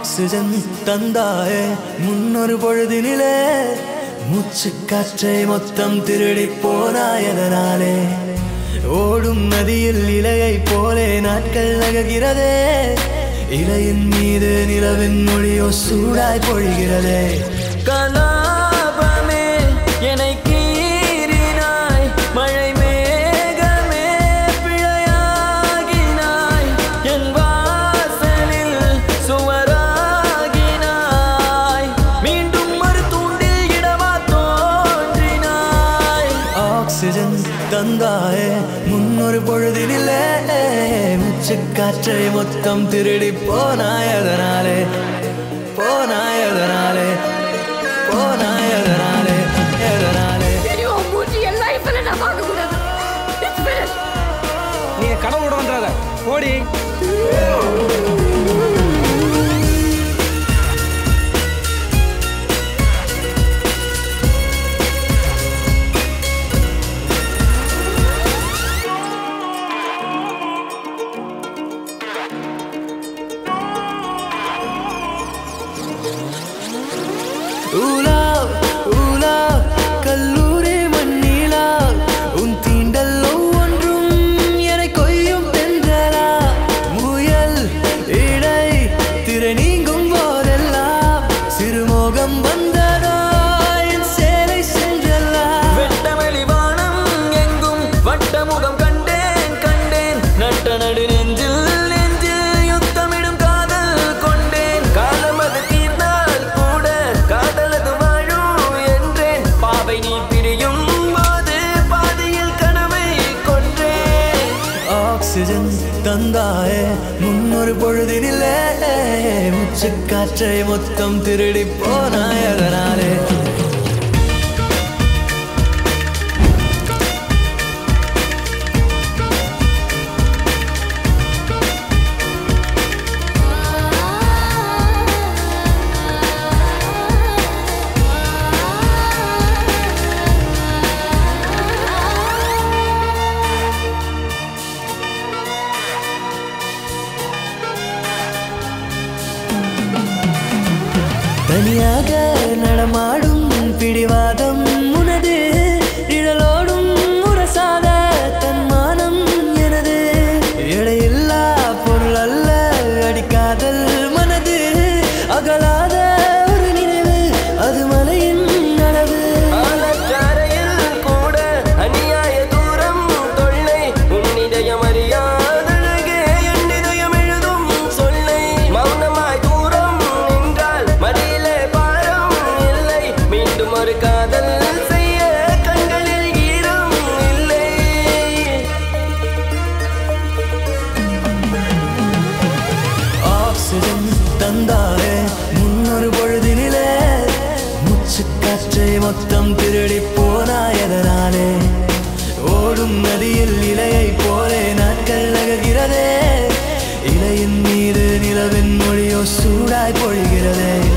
oxygen தந்தாயே முன்னொரு பொழுதினிலே மூச்சுக் காற்றை மொத்தம் திருடிப் போனாயதனாலே ஓடும் நதியில் இலையைப் போலே நாட்கள் நகர்கிறதே இலையின் மீது நிலவின் ஒளியோ சூடாய் பொழிகிறதே கலாபமே என்னை கீறினாய் மழை மேகமே பிழையாகினாய் என் வாசலில் சுவராகினாய் மீண்டும் ஒரு தூண்டில் இடமா தோன்றினாய் ஆக்சிஜன் தந்தாயே முன்னொரு பொழுதினிலே காற்றை மொத்தம் திருடி போனாயதனாலே போனாயதனாலே போனாயதனாலே எதனாலே நீ கடவு விடுவன்றாத ஓடி தந்தாயே முன்னொரு பொழுதினிலே மூச்சுக் காற்றை மொத்தம் திருடி போனாயதனாலே தனியாக நடமாடும் பிடிவாதம் உனது நிழலோடும் உரசாத தன்மானம் எனது எடையில்லா பொருள் அல்ல அடிக்காதல் மனது அகலாத ஒரு நினைவு அது மலையின் அளவு கூட அநியாய தூரம் தொல்லை உன்னிதயம் அறியாதழகே என் இதயம் எழுதும் சொல்லை மௌனமாய் தூரம் நின்றால் ஒரு காதல் செய்ய கண்களில் ஈரம் இல்லை ஆக்சிஜன் தந்தாயே முன்னொரு பொழுதினிலே மூச்சுக் காற்றை மொத்தம் திருடி போனாயதனாலே ஓடும் நதியில் இலையைப் போலே நாட்கள் நகர்கிறதே இலையின் மீது நிலவின் ஒளியோ சூடாய் பொழிகிறதே